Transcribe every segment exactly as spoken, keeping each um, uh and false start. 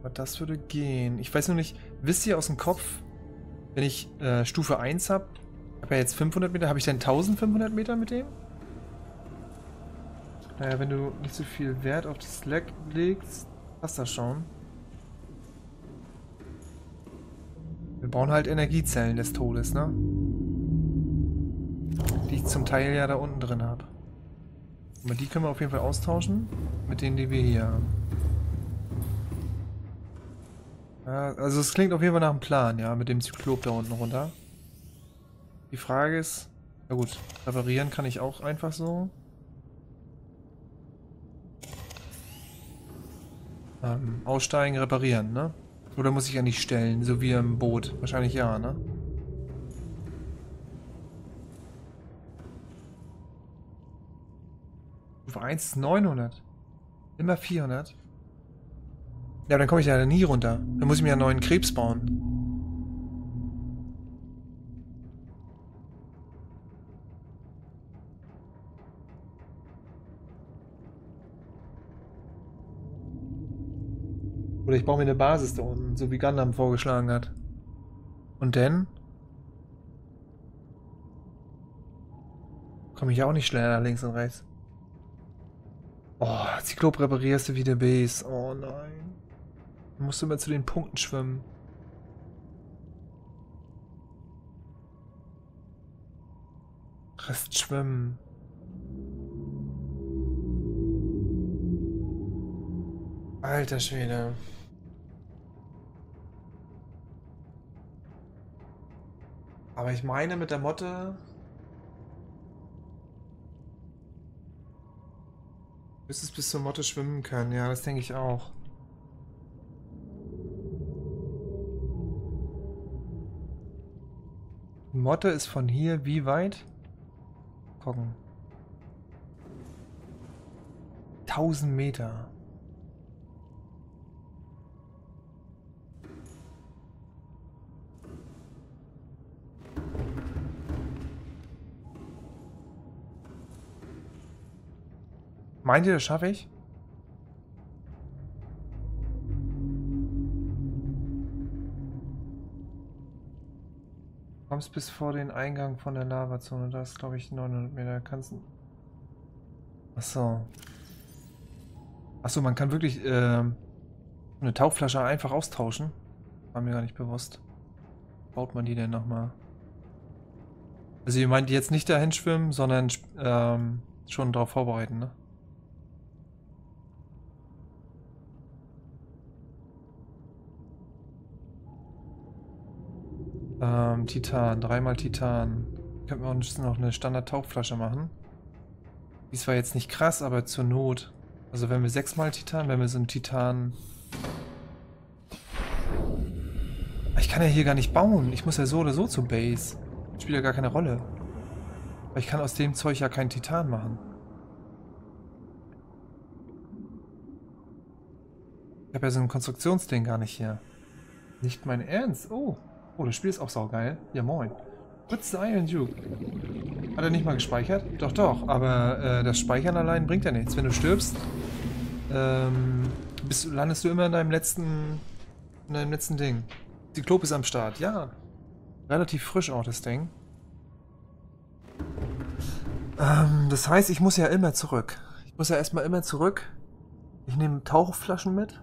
Aber das würde gehen. Ich weiß nur nicht, wisst ihr aus dem Kopf, wenn ich äh, Stufe eins habe, habe ja jetzt fünfhundert Meter, habe ich dann eintausendfünfhundert Meter mit dem? Naja, wenn du nicht so viel Wert auf das Slack legst, passt das schon. Wir brauchen halt Energiezellen des Todes, ne? Die ich zum Teil ja da unten drin habe. Aber die können wir auf jeden Fall austauschen mit denen, die wir hier haben. Ja, also es klingt auf jeden Fall nach einem Plan, ja, mit dem Zyklop da unten runter. Die Frage ist, na gut, reparieren kann ich auch einfach so. Ähm, aussteigen, reparieren, ne? Oder muss ich an die stellen, so wie im Boot? Wahrscheinlich ja, ne? Stufe eins ist neunhundert. Immer vierhundert. Ja, aber dann komme ich da nie runter. Dann muss ich mir einen neuen Krebs bauen. Oder ich brauche mir eine Basis da unten, so wie Gundam vorgeschlagen hat. Und dann? Komme ich ja auch nicht schneller nach links und rechts. Oh, Zyklop reparierst du wie der Base. Oh nein. Du musst immer zu den Punkten schwimmen. Rest schwimmen. Alter Schwede. Aber ich meine mit der Motte... Bis es bis zur Motte schwimmen kann, ja, das denke ich auch. Die Motte ist von hier wie weit? Gucken. tausend Meter. Meint ihr, das schaffe ich? Du kommst bis vor den Eingang von der Lavazone. Da ist, glaube ich, neunhundert Meter. Kannst du... Achso. Achso, man kann wirklich äh, eine Tauchflasche einfach austauschen. War mir gar nicht bewusst. Baut man die denn nochmal? Also ihr meint jetzt nicht dahin schwimmen, sondern ähm, schon darauf vorbereiten, ne? Ähm, Titan, dreimal Titan. Könnten wir uns noch eine Standard-Tauchflasche machen. Die ist zwar jetzt nicht krass, aber zur Not. Also wenn wir sechsmal Titan, wenn wir so einen Titan... Ich kann ja hier gar nicht bauen. Ich muss ja so oder so zur Base. Das spielt ja gar keine Rolle. Aber ich kann aus dem Zeug ja keinen Titan machen. Ich habe ja so ein Konstruktionsding gar nicht hier. Nicht mein Ernst. Oh. Oh, das Spiel ist auch saugeil. Ja, moin. What's the Iron Duke? Hat er nicht mal gespeichert? Doch, doch. Aber äh, das Speichern allein bringt ja nichts. Wenn du stirbst, ähm, bist, landest du immer in deinem letzten, in deinem letzten Ding. Zyklop ist am Start. Ja. Relativ frisch auch, das Ding. Ähm, das heißt, ich muss ja immer zurück. Ich muss ja erstmal immer zurück. Ich nehme Tauchflaschen mit.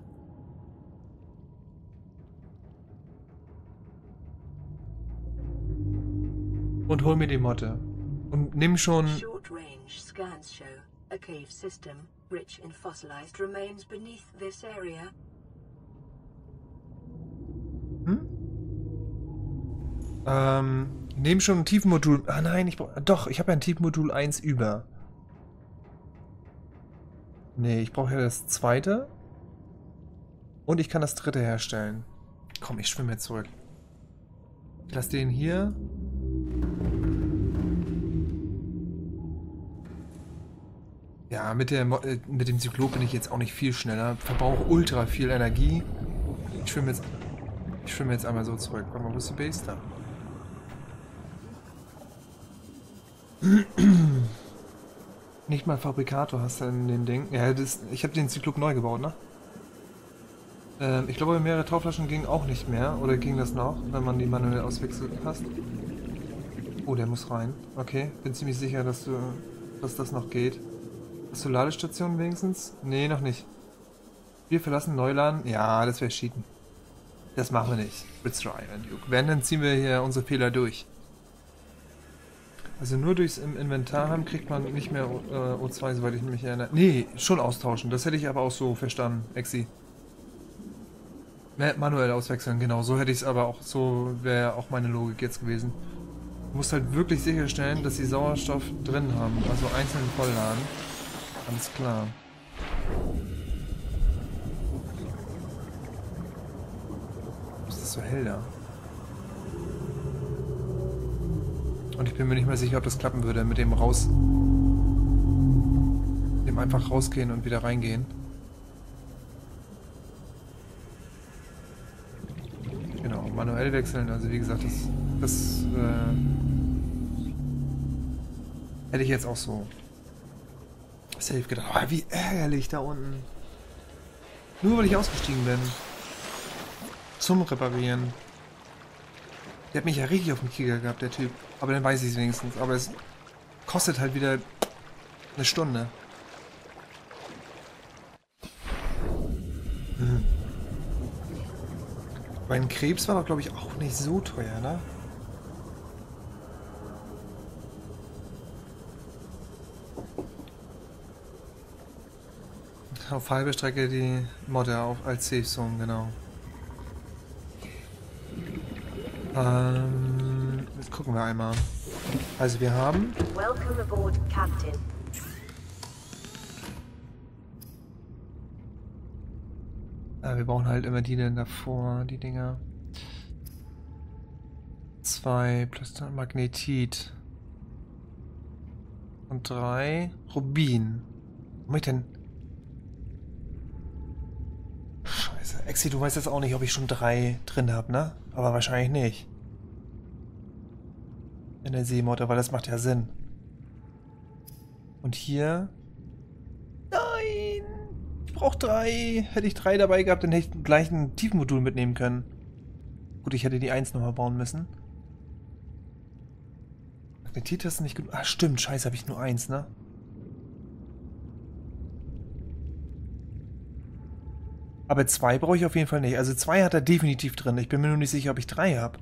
Und hol mir die Motte. Und nimm schon... Short range scans show a cave system rich in fossilized remains beneath this area. Hm? Ähm, nimm schon ein Tiefenmodul. Ah nein, ich brauche... Doch, ich habe ja ein Tiefenmodul eins über. Nee, ich brauche ja das zweite. Und ich kann das dritte herstellen. Komm, ich schwimme jetzt zurück. Ich lasse den hier... Ja, mit, der, äh, mit dem Zyklop bin ich jetzt auch nicht viel schneller. Verbrauche ultra viel Energie. Ich schwimme jetzt, ich schwimme jetzt einmal so zurück. Warte mal, wo ist die Base da? Nicht mal Fabrikator hast du in dem Ding. Ja, das, ich habe den Zyklop neu gebaut, ne? Ähm, ich glaube, mehrere Tauflaschen gingen auch nicht mehr. Oder ging das noch, wenn man die manuell auswechselt? Passt. Oh, der muss rein. Okay, bin ziemlich sicher, dass, du, dass das noch geht. Hast du Ladestationen wenigstens? Nee, noch nicht. Wir verlassen Neuland. Ja, das wäre cheaten. Das machen wir nicht. Retry and Duke. Wenn, dann ziehen wir hier unsere Fehler durch. Also nur durchs Inventar haben kriegt man nicht mehr o, äh, O zwei, soweit ich mich erinnere. Nee, schon austauschen. Das hätte ich aber auch so verstanden, Exi. Manuell auswechseln, genau. So hätte ich es aber auch, so wäre auch meine Logik jetzt gewesen. Du musst halt wirklich sicherstellen, dass sie Sauerstoff drin haben. Also einzeln vollladen. Alles klar. Was ist das so hell da? Und ich bin mir nicht mehr sicher, ob das klappen würde mit dem raus... dem einfach rausgehen und wieder reingehen. Genau, manuell wechseln, also wie gesagt, das, das äh, hätte ich jetzt auch so safe gedacht. Oh, wie ärgerlich da unten. Nur weil ich ausgestiegen bin. Zum Reparieren. Der hat mich ja richtig auf den Kieker gehabt, der Typ. Aber dann weiß ich es wenigstens. Aber es kostet halt wieder eine Stunde. Hm. Mein Krebs war doch, glaube ich, auch nicht so teuer, ne? Auf halbe Strecke die Modder auf als Safe Zone, genau. Ähm... Gucken wir einmal. Also wir haben... Welcome aboard, Captain. Ah, wir brauchen halt immer die denn davor, die Dinger. Zwei plus Magnetit. Und drei Rubin. Wo mach ich denn? Scheiße. Exi, du weißt jetzt auch nicht, ob ich schon drei drin habe, ne? Aber wahrscheinlich nicht. In der Seemotor, weil das macht ja Sinn. Und hier... Nein! Ich brauche drei! Hätte ich drei dabei gehabt, dann hätte ich gleich ein Tiefenmodul mitnehmen können. Gut, ich hätte die eins nochmal bauen müssen. Magnetit ist nicht genug... Ah, stimmt, scheiße, habe ich nur eins, ne? Aber zwei brauche ich auf jeden Fall nicht. Also zwei hat er definitiv drin. Ich bin mir nur nicht sicher, ob ich drei habe.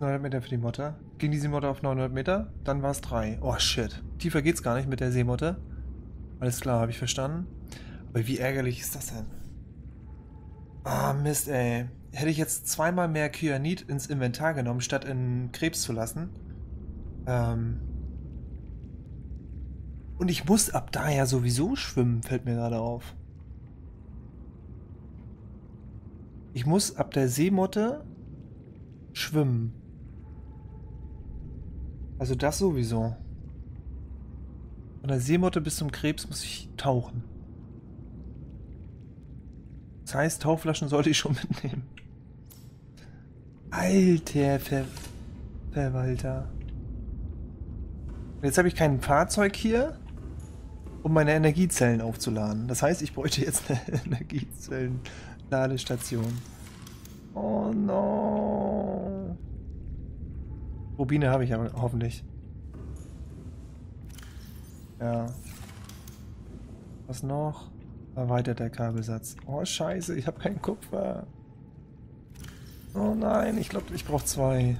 neunhundert Meter für die Motte. Ging die Seemotte auf neunhundert Meter, dann war es drei. Oh shit. Tiefer geht's gar nicht mit der Seemotte. Alles klar, habe ich verstanden. Aber wie ärgerlich ist das denn? Ah, Mist, ey. Hätte ich jetzt zweimal mehr Kyanid ins Inventar genommen, statt in Krebs zu lassen. Ähm. Und ich muss ab da ja sowieso schwimmen, fällt mir gerade auf. Ich muss ab der Seemotte schwimmen. Also das sowieso. Von der Seemotte bis zum Krebs muss ich tauchen. Das heißt, Tauchflaschen sollte ich schon mitnehmen. Alter Ver Verwalter. Und jetzt habe ich kein Fahrzeug hier, um meine Energiezellen aufzuladen. Das heißt, ich bräuchte jetzt eine Energiezellen-Ladestation. Oh no. Rubine habe ich aber hoffentlich. Ja. Was noch? Erweiterter Kabelsatz. Oh scheiße, ich habe keinen Kupfer. Oh nein, ich glaube, ich brauche zwei.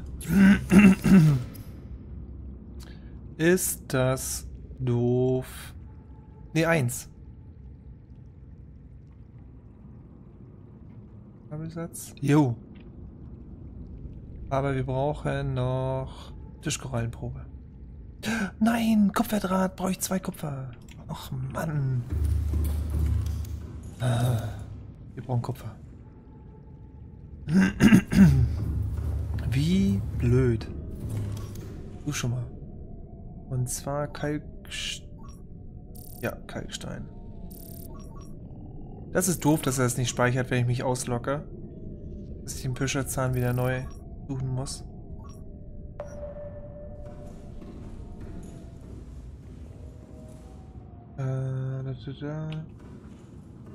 Ist das doof? Ne, eins. Kabelsatz. Jo. Aber wir brauchen noch Tischkorallenprobe. Nein, Kupferdraht, brauche ich zwei Kupfer. Ach Mann. Wir brauchen Kupfer. Wie blöd. Du schon mal. Und zwar Kalkstein. Ja, Kalkstein. Das ist doof, dass er es nicht speichert, wenn ich mich auslocke. Dass ich den Pischerzahn wieder neu suchen muss. Äh,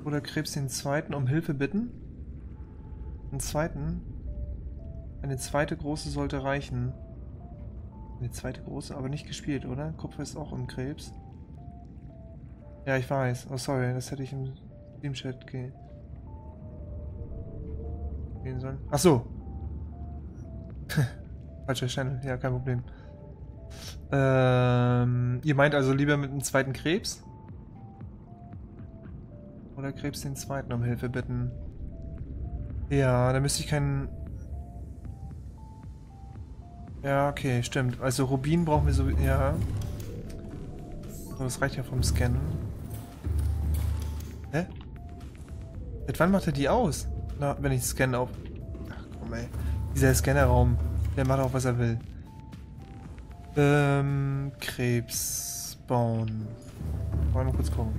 Oder Krebs den zweiten um Hilfe bitten? Den zweiten? Eine zweite große sollte reichen. Eine zweite große, aber nicht gespielt, oder? Kupfer ist auch im Krebs. Ja, ich weiß. Oh, sorry, das hätte ich im Steam-Chat gehen sollen. Ach so. Falscher Channel, ja, kein Problem. Ähm, ihr meint also lieber mit einem zweiten Krebs? Oder Krebs den zweiten um Hilfe bitten? Ja, da müsste ich keinen... Ja, okay, stimmt. Also Rubin brauchen wir so... Ja. So, das reicht ja vom Scannen. Hä? Seit wann macht er die aus? Na, wenn ich scanne auf... Ach komm ey. Dieser Scannerraum, der macht auch was er will. Ähm, Krebs bauen. Wollen wir mal kurz gucken.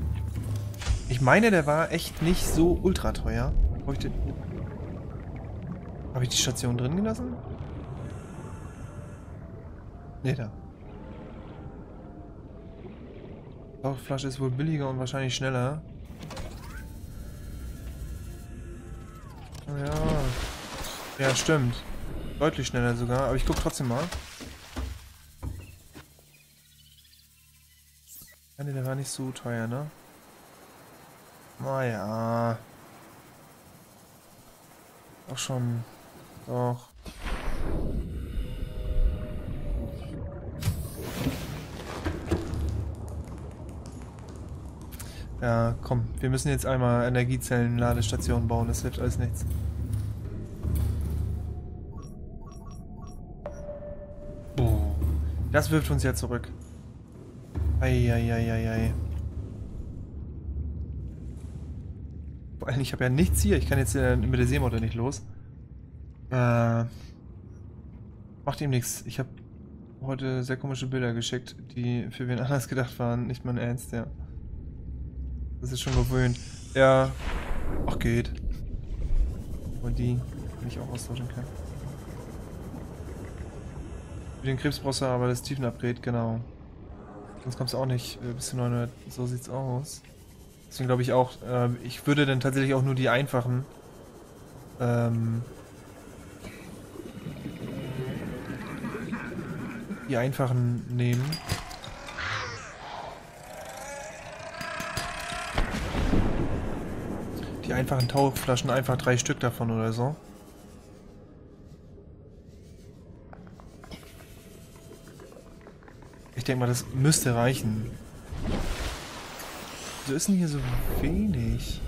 Ich meine, der war echt nicht so ultra teuer. Habe ich, den... Hab ich die Station drin gelassen? Nee, da. Rauchflasche ist wohl billiger und wahrscheinlich schneller. Ja. Ja, stimmt. Deutlich schneller sogar, aber ich guck trotzdem mal. Ja, nee, der war nicht so teuer, ne? Naja. Auch schon. Doch. Ja, komm, wir müssen jetzt einmal Energiezellen, Ladestationen bauen, das hilft alles nichts. Boah. Das wirft uns ja zurück. Eieieiei. Vor allem, ich habe ja nichts hier, ich kann jetzt äh, mit der Seemotor nicht los. Äh, macht ihm nichts. Ich habe heute sehr komische Bilder geschickt, die für wen anders gedacht waren, nicht mein Ernst, ja. Das ist schon gewöhnt. Ja. Ach, geht. Und die, die ich auch austauschen kann. Für den Krebs brauchst du aber das Tiefenupgrade, genau. Sonst kommst du auch nicht äh, bis zu neunhundert. So sieht's aus. Deswegen glaube ich auch, äh, ich würde dann tatsächlich auch nur die einfachen. Ähm, die einfachen nehmen. Die einfachen Tauchflaschen, einfach drei Stück davon oder so. Ich denke mal, das müsste reichen. Wieso ist denn hier so wenig?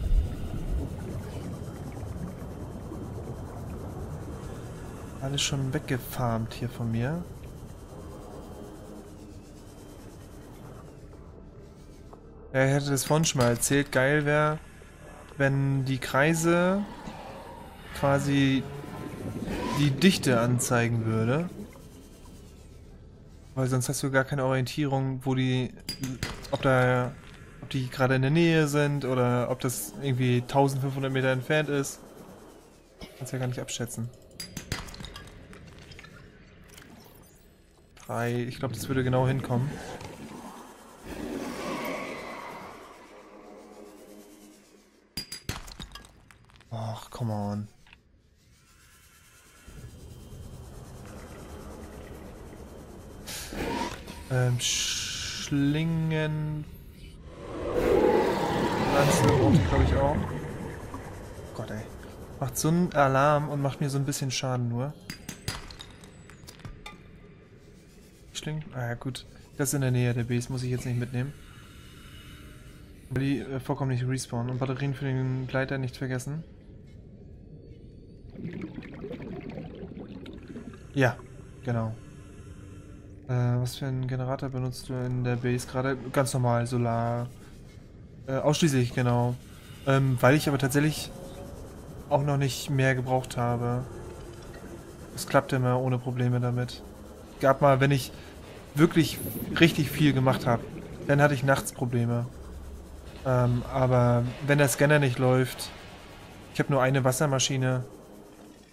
Alles schon weggefarmt hier von mir. Ja, ich hatte das vorhin schon mal erzählt. Geil wäre... wenn die Kreise quasi die Dichte anzeigen würde. Weil sonst hast du gar keine Orientierung, wo die, ob da, ob die gerade in der Nähe sind oder ob das irgendwie eintausendfünfhundert Meter entfernt ist. Kannst ja gar nicht abschätzen. Drei, ich glaube, das würde genau hinkommen. Ach, come on. Ähm, Schlingen... Pflanzen glaube ich auch. Gott ey. Macht so einen Alarm und macht mir so ein bisschen Schaden nur. Schlingen? Ah ja gut. Das ist in der Nähe der Base, muss ich jetzt nicht mitnehmen. Weil die äh, vollkommen nicht respawnen. Und Batterien für den Gleiter nicht vergessen. Ja, genau. Äh, was für einen Generator benutzt du in der Base gerade? Ganz normal, Solar. Äh, ausschließlich, genau. Ähm, weil ich aber tatsächlich auch noch nicht mehr gebraucht habe. Es klappt immer ohne Probleme damit. Gab mal, wenn ich wirklich richtig viel gemacht habe, dann hatte ich nachts Probleme. Ähm, aber wenn der Scanner nicht läuft, ich habe nur eine Wassermaschine.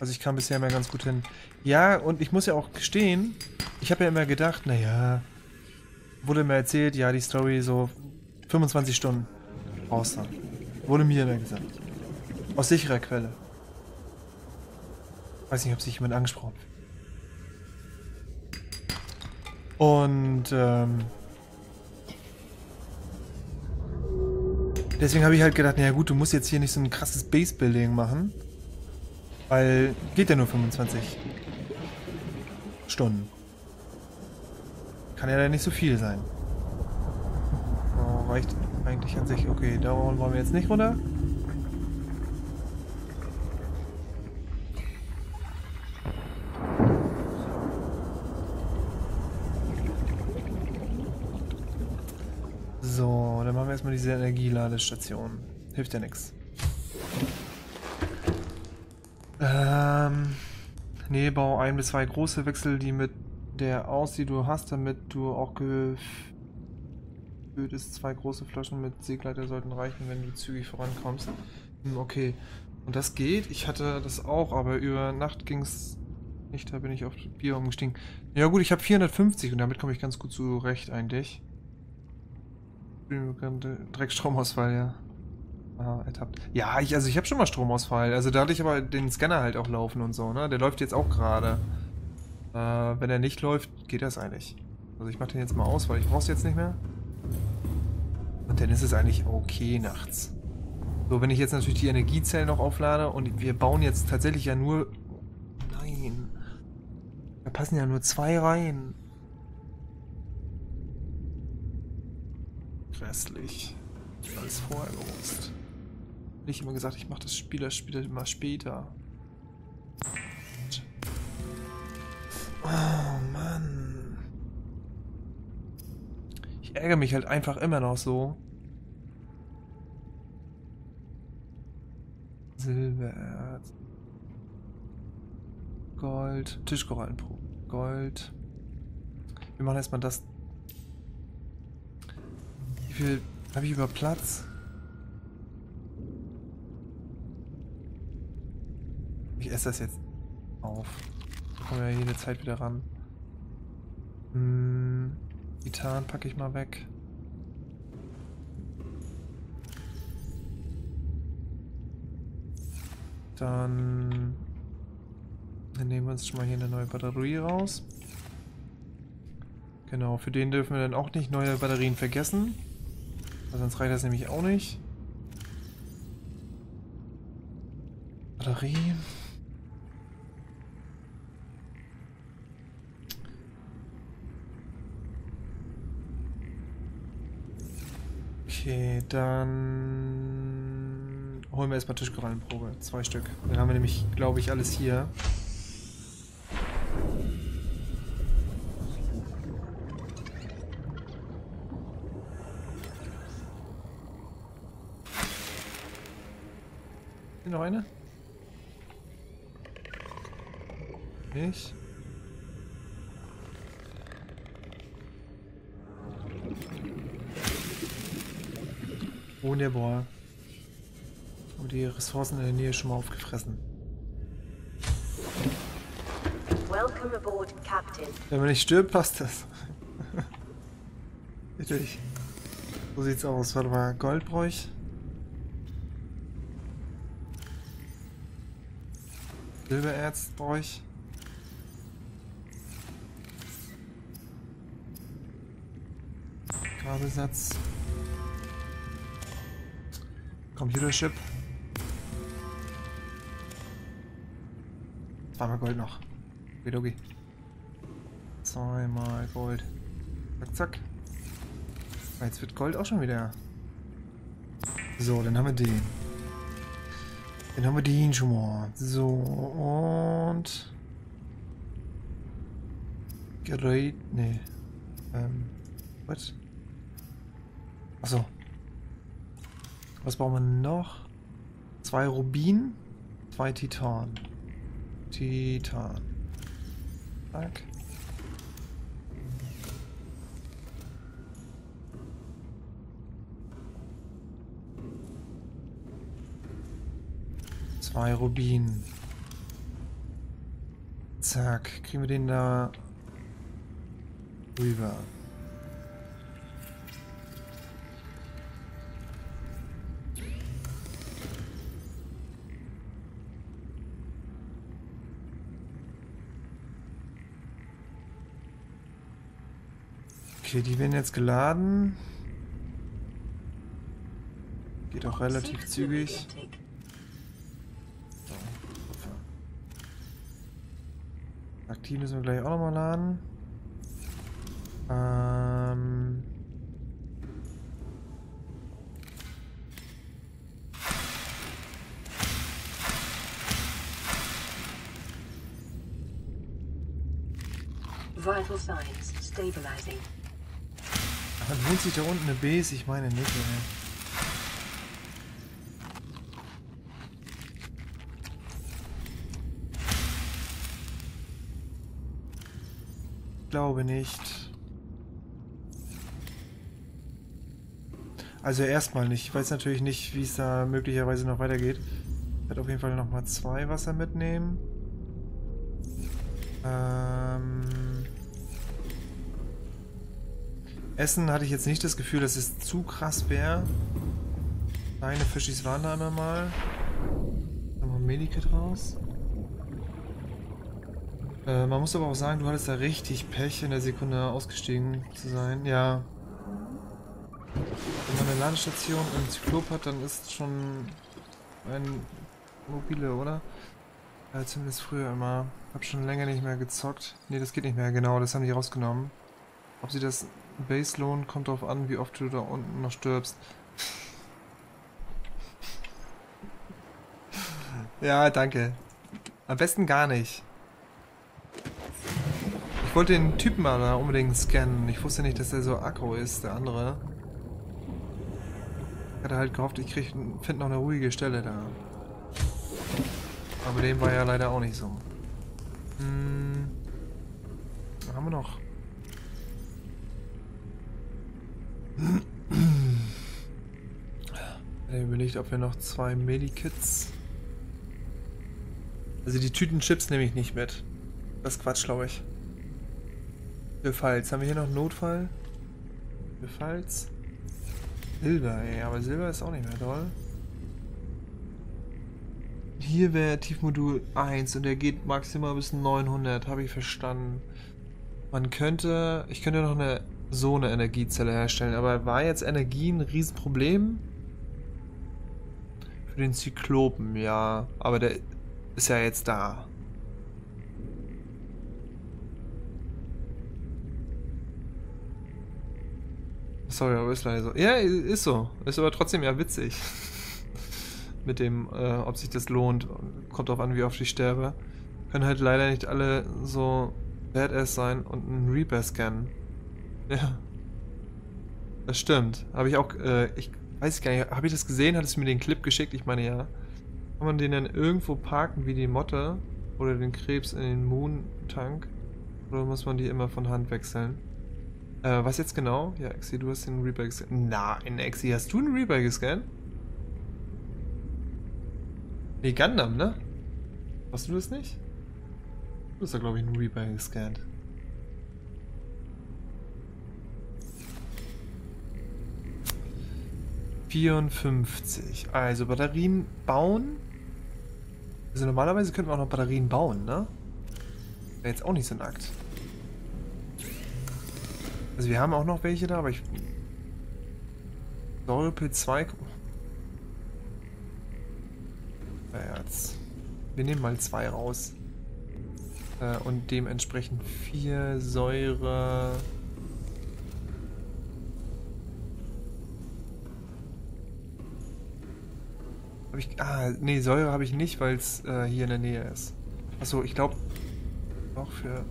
Also ich kam bisher immer ganz gut hin. Ja, und ich muss ja auch gestehen, ich habe ja immer gedacht, naja, wurde mir erzählt, ja, die Story so fünfundzwanzig Stunden. Ausland. Wurde mir dann gesagt. Aus sicherer Quelle. Weiß nicht, ob sich jemand angesprochen fühlt. Und ähm, deswegen habe ich halt gedacht, naja gut, du musst jetzt hier nicht so ein krasses Base-Building machen. Weil geht ja nur fünfundzwanzig Stunden. Kann ja dann nicht so viel sein. Oh, reicht eigentlich an sich. Okay, da wollen wir jetzt nicht runter. So, dann machen wir erstmal diese Energieladestation. Hilft ja nichts. Ähm. Nee, bau ein bis zwei große, wechsel die mit der aus, die du hast, damit du auch gefüllt ist. Zwei große Flaschen mit Seegleiter sollten reichen, wenn du zügig vorankommst. Hm, okay. Und das geht? Ich hatte das auch, aber über Nacht ging's nicht, da bin ich auf Bier umgestiegen. Ja gut, ich habe vierhundertfünfzig und damit komme ich ganz gut zurecht eigentlich. Direkt Stromausfall, ja. Aha, ertappt. Ja, ich, also ich habe schon mal Stromausfall. Also da hatte ich aber den Scanner halt auch laufen und so, ne? Der läuft jetzt auch gerade. Äh, wenn er nicht läuft, geht das eigentlich. Also ich mache den jetzt mal aus, weil ich brauche es jetzt nicht mehr. Und dann ist es eigentlich okay nachts. So, wenn ich jetzt natürlich die Energiezellen noch auflade und wir bauen jetzt tatsächlich ja nur... Nein. Da passen ja nur zwei rein. Grässlich. Alles vorher gewusst. Nicht immer gesagt, ich mache das Spiel, das Spiel immer später. Oh Mann. Ich ärgere mich halt einfach immer noch so. Silbererz. Gold. Tischkorallenproben. Gold. Wir machen erstmal das. Wie viel habe ich über Platz? Ich esse das jetzt auf. Da kommen wir ja jede Zeit wieder ran. Hm, Titan packe ich mal weg. Dann, dann nehmen wir uns schon mal hier eine neue Batterie raus. Genau, für den dürfen wir dann auch nicht neue Batterien vergessen. Sonst reicht das nämlich auch nicht. Batterie. Okay, dann holen wir erstmal Tischkorallenprobe. Zwei Stück. Dann haben wir nämlich, glaube ich, alles hier. Noch eine? Nicht. Wunderbar. Und die Ressourcen in der Nähe schon mal aufgefressen. Welcome aboard, Captain. Wenn man nicht stirbt, passt das. Natürlich. So sieht's aus. Warte mal, Gold brauche ich. Silbererz brauche ich. Kabelsatz. Computerchip. Zweimal Gold noch. Widogi. Zweimal Gold. Zack, zack. Jetzt wird Gold auch schon wieder. So, dann haben wir den. Dann haben wir den schon mal. So, und... Gerät... Nee. Ähm... What? Achso. Was brauchen wir noch? Zwei Rubin, zwei Titan. Titan. Zack. Zwei Rubin. Zack, kriegen wir den da rüber. Okay, die werden jetzt geladen. Geht auch relativ zügig. Aktiv müssen wir gleich auch nochmal laden. Ähm Vital Signs stabilizing. Dann holt sich da unten eine Base, ich meine nicht, ey. Ich glaube nicht. Also erstmal nicht. Ich weiß natürlich nicht, wie es da möglicherweise noch weitergeht. Ich werde auf jeden Fall nochmal zwei Wasser mitnehmen. Ähm Essen hatte ich jetzt nicht das Gefühl, dass es zu krass wäre. Kleine Fischis waren da immer mal. Dann mal ein Medikit raus. Äh, man muss aber auch sagen, du hattest da richtig Pech, in der Sekunde ausgestiegen zu sein. Ja. Wenn man eine Ladestation im Zyklop hat, dann ist schon ein mobile, oder? Äh, zumindest früher immer. Hab schon länger nicht mehr gezockt. Ne, das geht nicht mehr, genau, das haben die rausgenommen. Ob sie das Base lohnt, kommt darauf an, wie oft du da unten noch stirbst. Ja, danke. Am besten gar nicht. Ich wollte den Typen mal da unbedingt scannen. Ich wusste nicht, dass der so aggro ist, der andere. Ich hatte halt gehofft, ich finde noch eine ruhige Stelle da. Aber dem war ja leider auch nicht so. Hm. Was haben wir noch? Ich habe überlegt, ob wir noch zwei Medikits. Also die Tüten Chips nehme ich nicht mit. Das ist Quatsch, glaube ich. Falls. Haben wir hier noch einen Notfall? Falls. Silber, ey. Aber Silber ist auch nicht mehr doll. Hier wäre Tiefmodul eins und der geht maximal bis neunhundert. Habe ich verstanden. Man könnte... Ich könnte noch eine so eine Energiezelle herstellen. Aber war jetzt Energie ein Riesenproblem? Für den Zyklopen, ja. Aber der ist ja jetzt da. Sorry, aber ist leider so. Ja, ist so. Ist aber trotzdem ja witzig. Mit dem, äh, ob sich das lohnt. Kommt drauf an, wie oft ich sterbe. Können halt leider nicht alle so badass sein und einen Reaper scannen. Ja. Das stimmt. Habe ich auch, äh, ich weiß gar nicht, habe ich das gesehen? Hattest du mir den Clip geschickt? Ich meine, ja. Kann man den dann irgendwo parken, wie die Motte? Oder den Krebs in den Moon-Tank? Oder muss man die immer von Hand wechseln? Äh, was jetzt genau? Ja, Exi, du hast den Reaper gescannt. Na, in Exi, hast du einen Reaper gescannt? Nee, Gundam, ne? Hast du das nicht? Du hast da, glaube ich, einen Reaper gescannt. vierundfünfzig. Also, Batterien bauen. Also, normalerweise könnten wir auch noch Batterien bauen, ne? Wäre jetzt auch nicht so ein Akt. Also wir haben auch noch welche da, aber ich... Säurepil zwei... Naja, jetzt... Wir nehmen mal zwei raus. Äh, und dementsprechend vier Säure... Hab ich... Ah, nee, Säure habe ich nicht, weil es äh, hier in der Nähe ist. Achso, ich glaube... Auch für...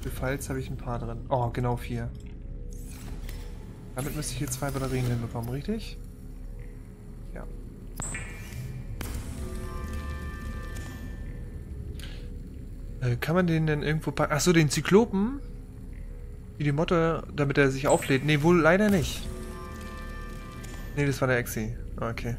Für Falls habe ich ein paar drin. Oh, genau vier. Damit müsste ich hier zwei Batterien hinbekommen, richtig? Ja. Äh, kann man den denn irgendwo packen? Achso, den Zyklopen? Wie die Motte, damit er sich auflädt. Ne, wohl leider nicht. Ne, das war der Exi. Okay.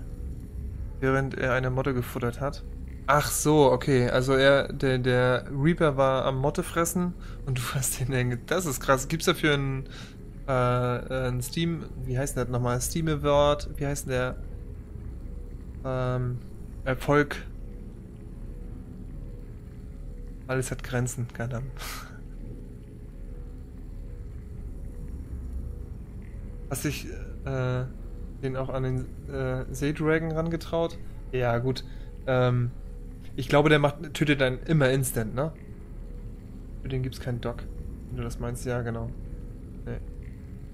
Während er eine Motte gefuttert hat. Ach so, okay. Also er, der, der Reaper war am Motte fressen und du hast den dann... Das ist krass. Gibt's dafür einen... Ein Steam, wie heißt denn das nochmal? Steam Award, wie heißt denn der? Ähm, Erfolg. Alles hat Grenzen, keine Ahnung. Hast dich äh, den auch an den äh, Seedragon rangetraut? Ja, gut. Ähm, ich glaube, der macht tötet dann immer instant, ne? Für den gibt's keinen Dock. Wenn du das meinst, ja, genau. Nee.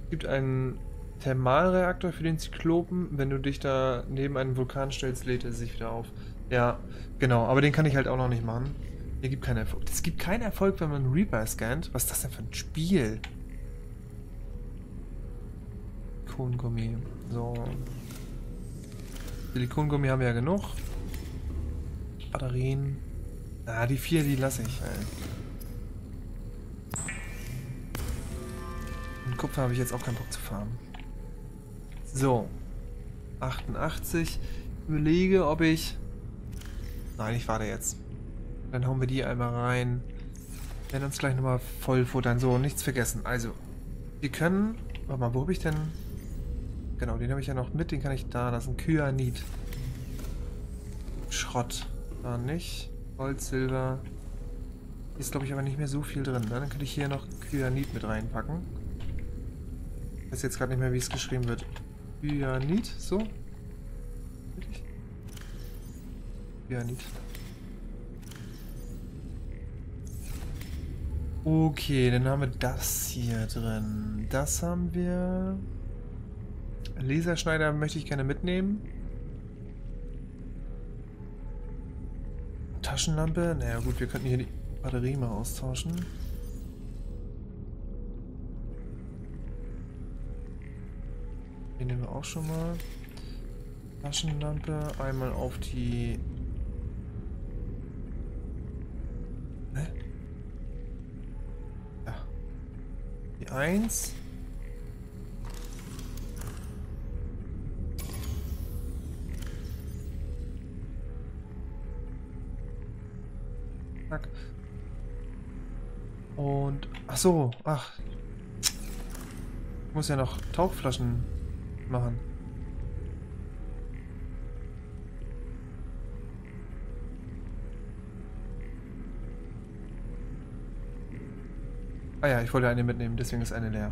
Es gibt einen Thermalreaktor für den Zyklopen. Wenn du dich da neben einen Vulkan stellst, lädt er sich wieder auf. Ja, genau. Aber den kann ich halt auch noch nicht machen. Der gibt keinen Erfolg. Es gibt keinen Erfolg, wenn man Reaper scannt. Was ist das denn für ein Spiel? Silikongummi. So. Silikongummi haben wir ja genug. Batterien. Ah, die vier, die lasse ich. Ey. Und Kupfer habe ich jetzt auch keinen Bock zu farmen. So. achtundachtzig. Ich überlege, ob ich... Nein, ich warte jetzt. Dann hauen wir die einmal rein. Wir werden uns gleich nochmal voll futtern. So, nichts vergessen. Also, wir können... Warte mal, wo habe ich denn... Genau, den habe ich ja noch mit, den kann ich da lassen. Kyanit. Schrott. Da nicht. Holz, Silber. Hier ist, glaube ich, aber nicht mehr so viel drin. Ne? Dann könnte ich hier noch Kyanit mit reinpacken. Ich weiß jetzt gerade nicht mehr, wie es geschrieben wird. Kyanit, so. Kyanit. Okay, dann haben wir das hier drin. Das haben wir... Laserschneider möchte ich gerne mitnehmen. Taschenlampe. Naja gut, wir könnten hier die Batterie mal austauschen. Den nehmen wir auch schon mal. Taschenlampe. Einmal auf die... Hä? Ja. Die eins. Und ach so, ach, ich muss ja noch Tauchflaschen machen. Ah ja, ich wollte eine mitnehmen, deswegen ist eine leer.